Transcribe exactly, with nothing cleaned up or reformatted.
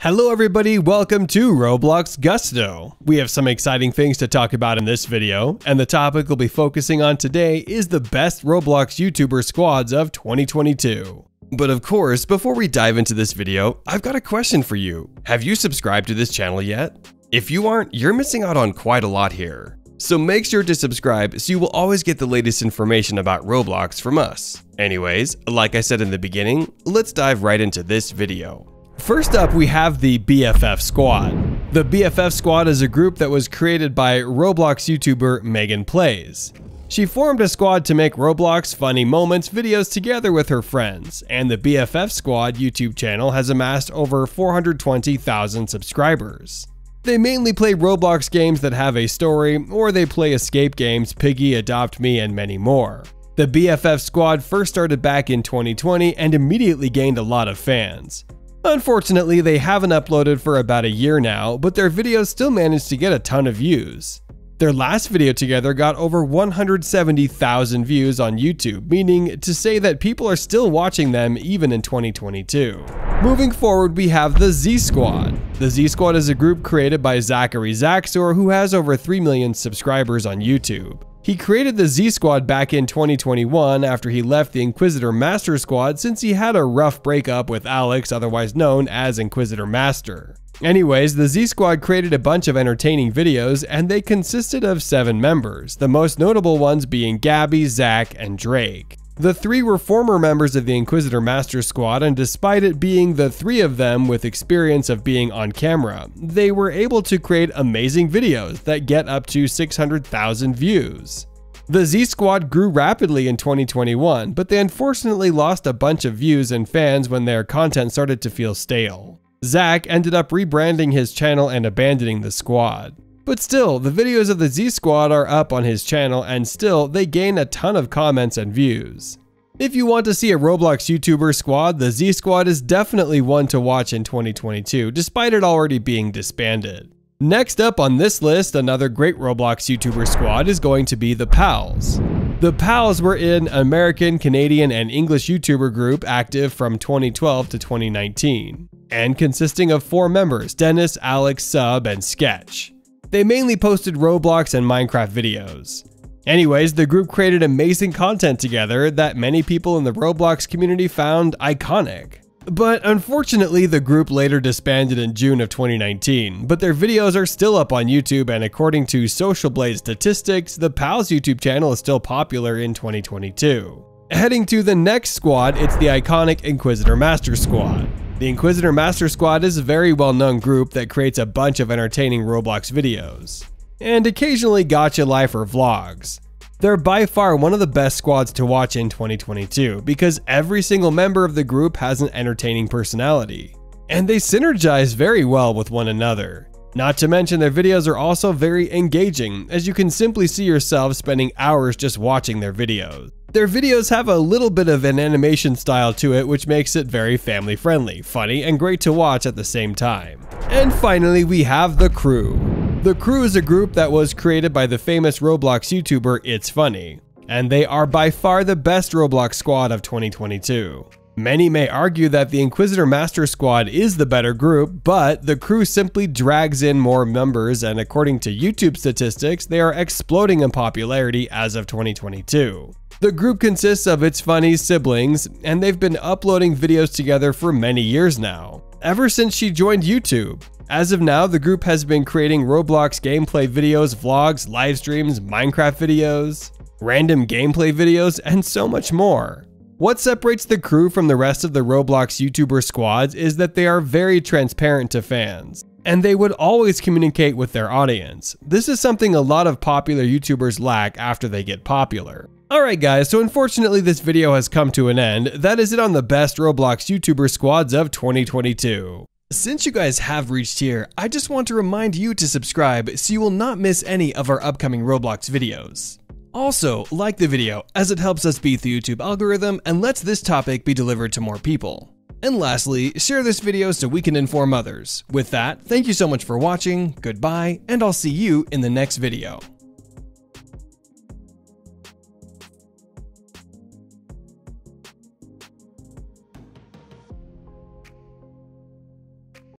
Hello everybody, welcome to Roblox Gusto. We have some exciting things to talk about in this video, and the topic we'll be focusing on today is the best Roblox YouTuber squads of twenty twenty-two. But of course, before we dive into this video, I've got a question for you. Have you subscribed to this channel yet? If you aren't, you're missing out on quite a lot here. So make sure to subscribe so you will always get the latest information about Roblox from us. Anyways, like I said in the beginning, let's dive right into this video. First up, we have the B F F Squad. The B F F Squad is a group that was created by Roblox YouTuber Megan Plays. She formed a squad to make Roblox funny moments videos together with her friends, and the B F F Squad YouTube channel has amassed over four hundred twenty thousand subscribers. They mainly play Roblox games that have a story, or they play escape games, Piggy, Adopt Me, and many more. The B F F Squad first started back in twenty twenty and immediately gained a lot of fans. Unfortunately, they haven't uploaded for about a year now, but their videos still managed to get a ton of views. Their last video together got over one hundred seventy thousand views on YouTube, meaning to say that people are still watching them even in twenty twenty-two. Moving forward, we have the Z Squad. The Z Squad is a group created by Zachary Zaxor, who has over three million subscribers on YouTube. He created the Z Squad back in twenty twenty-one after he left the Inquisitor Master Squad since he had a rough breakup with Alex, otherwise known as Inquisitor Master. Anyways, the Z Squad created a bunch of entertaining videos, and they consisted of seven members, the most notable ones being Gabby, Zach, and Drake. The three were former members of the Inquisitor Master Squad, and despite it being the three of them with experience of being on camera, they were able to create amazing videos that get up to six hundred thousand views. The Z Squad grew rapidly in twenty twenty-one, but they unfortunately lost a bunch of views and fans when their content started to feel stale. Zach ended up rebranding his channel and abandoning the squad. But still, the videos of the Z Squad are up on his channel, and still, they gain a ton of comments and views. If you want to see a Roblox YouTuber squad, the Z Squad is definitely one to watch in twenty twenty-two, despite it already being disbanded. Next up on this list, another great Roblox YouTuber squad is going to be the Pals. The Pals were an American, Canadian, and English YouTuber group active from twenty twelve to twenty nineteen, and consisting of four members, Dennis, Alex, Sub, and Sketch. They mainly posted Roblox and Minecraft videos. Anyways, the group created amazing content together that many people in the Roblox community found iconic. But unfortunately, the group later disbanded in June of twenty nineteen, but their videos are still up on YouTube, and according to Social Blade statistics, the Pals YouTube channel is still popular in twenty twenty-two. Heading to the next squad, it's the iconic Inquisitor Master Squad. The Inquisitor Master Squad is a very well-known group that creates a bunch of entertaining Roblox videos, and occasionally gacha life or vlogs. They're by far one of the best squads to watch in twenty twenty-two because every single member of the group has an entertaining personality, and they synergize very well with one another. Not to mention, their videos are also very engaging, as you can simply see yourself spending hours just watching their videos. Their videos have a little bit of an animation style to it, which makes it very family-friendly, funny, and great to watch at the same time. And finally, we have the Crew. The Crew is a group that was created by the famous Roblox YouTuber It's Funny, and they are by far the best Roblox squad of twenty twenty-two. Many may argue that the Inquisitor Master Squad is the better group, but the Crew simply drags in more members, and according to YouTube statistics, they are exploding in popularity as of twenty twenty-two. The group consists of It's Funny's siblings, and they've been uploading videos together for many years now, ever since she joined YouTube. As of now, the group has been creating Roblox gameplay videos, vlogs, live streams, Minecraft videos, random gameplay videos, and so much more. What separates the Crew from the rest of the Roblox YouTuber squads is that they are very transparent to fans, and they would always communicate with their audience. This is something a lot of popular YouTubers lack after they get popular. Alright guys, so unfortunately this video has come to an end. That is it on the best Roblox YouTuber squads of twenty twenty-two. Since you guys have reached here, I just want to remind you to subscribe so you will not miss any of our upcoming Roblox videos. Also, like the video as it helps us beat the YouTube algorithm and lets this topic be delivered to more people. And lastly, share this video so we can inform others. With that, thank you so much for watching, goodbye, and I'll see you in the next video.